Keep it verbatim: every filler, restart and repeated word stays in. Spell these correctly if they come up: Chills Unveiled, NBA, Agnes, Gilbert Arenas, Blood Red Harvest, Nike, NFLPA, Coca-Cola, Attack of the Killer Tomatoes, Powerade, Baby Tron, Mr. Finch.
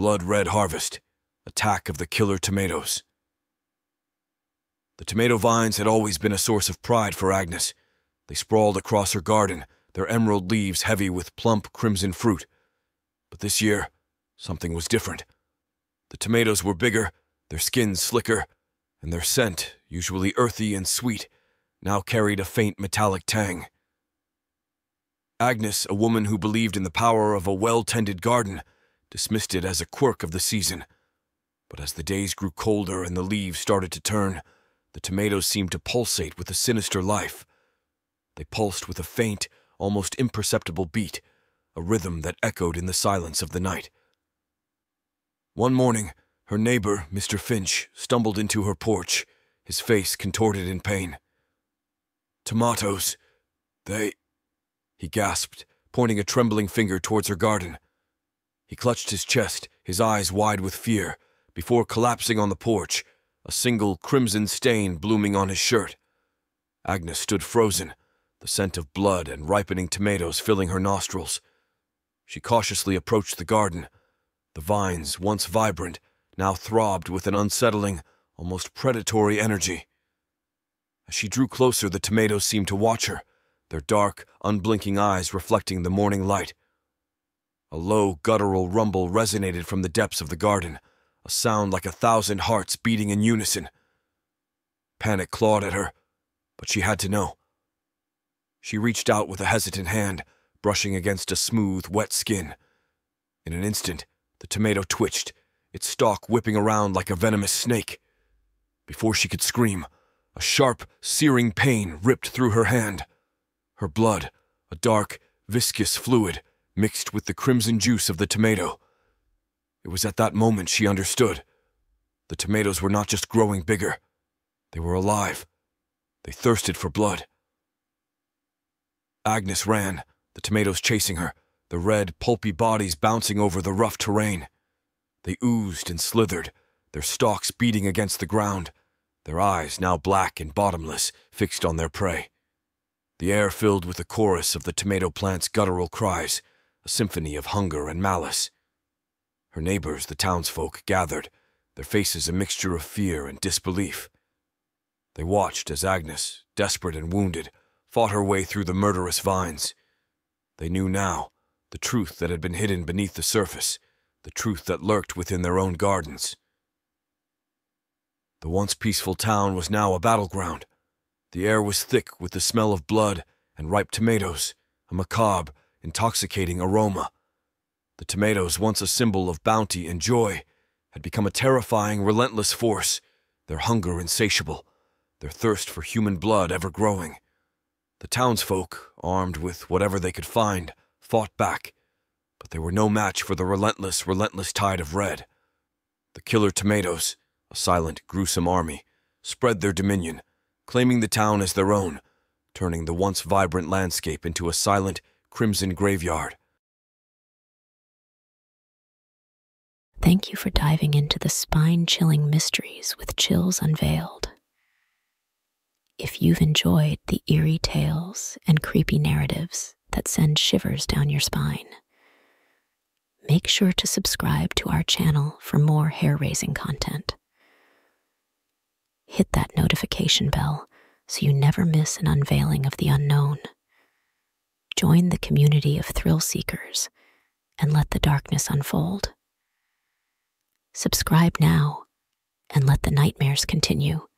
Blood Red Harvest, Attack of the Killer Tomatoes. The tomato vines had always been a source of pride for Agnes. They sprawled across her garden, their emerald leaves heavy with plump crimson fruit. But this year, something was different. The tomatoes were bigger, their skins slicker, and their scent, usually earthy and sweet, now carried a faint metallic tang. Agnes, a woman who believed in the power of a well-tended garden, dismissed it as a quirk of the season. But as the days grew colder and the leaves started to turn, the tomatoes seemed to pulsate with a sinister life. They pulsed with a faint, almost imperceptible beat, a rhythm that echoed in the silence of the night. One morning, her neighbor, Mister Finch, stumbled into her porch, his face contorted in pain. "Tomatoes, they..." he gasped, pointing a trembling finger towards her garden. He clutched his chest, his eyes wide with fear, before collapsing on the porch, a single crimson stain blooming on his shirt. Agnes stood frozen, the scent of blood and ripening tomatoes filling her nostrils. She cautiously approached the garden. The vines, once vibrant, now throbbed with an unsettling, almost predatory energy. As she drew closer, the tomatoes seemed to watch her, their dark, unblinking eyes reflecting the morning light. A low, guttural rumble resonated from the depths of the garden, a sound like a thousand hearts beating in unison. Panic clawed at her, but she had to know. She reached out with a hesitant hand, brushing against a smooth, wet skin. In an instant, the tomato twitched, its stalk whipping around like a venomous snake. Before she could scream, a sharp, searing pain ripped through her hand. Her blood, a dark, viscous fluid, mixed with the crimson juice of the tomato. It was at that moment she understood. The tomatoes were not just growing bigger. They were alive. They thirsted for blood. Agnes ran, the tomatoes chasing her, the red, pulpy bodies bouncing over the rough terrain. They oozed and slithered, their stalks beating against the ground, their eyes now black and bottomless, fixed on their prey. The air filled with the chorus of the tomato plant's guttural cries, a symphony of hunger and malice. Her neighbors, the townsfolk, gathered, their faces a mixture of fear and disbelief. They watched as Agnes, desperate and wounded, fought her way through the murderous vines. They knew now the truth that had been hidden beneath the surface, the truth that lurked within their own gardens. The once peaceful town was now a battleground. The air was thick with the smell of blood and ripe tomatoes, a macabre, intoxicating aroma. The tomatoes, once a symbol of bounty and joy, had become a terrifying, relentless force, their hunger insatiable, their thirst for human blood ever growing. The townsfolk, armed with whatever they could find, fought back, but they were no match for the relentless, relentless tide of red. The killer tomatoes, a silent, gruesome army, spread their dominion, claiming the town as their own, turning the once vibrant landscape into a silent, crimson graveyard. Thank you for diving into the spine-chilling mysteries with Chills Unveiled. If you've enjoyed the eerie tales and creepy narratives that send shivers down your spine, make sure to subscribe to our channel for more hair-raising content. Hit that notification bell so you never miss an unveiling of the unknown. Join the community of thrill seekers and let the darkness unfold. Subscribe now and let the nightmares continue.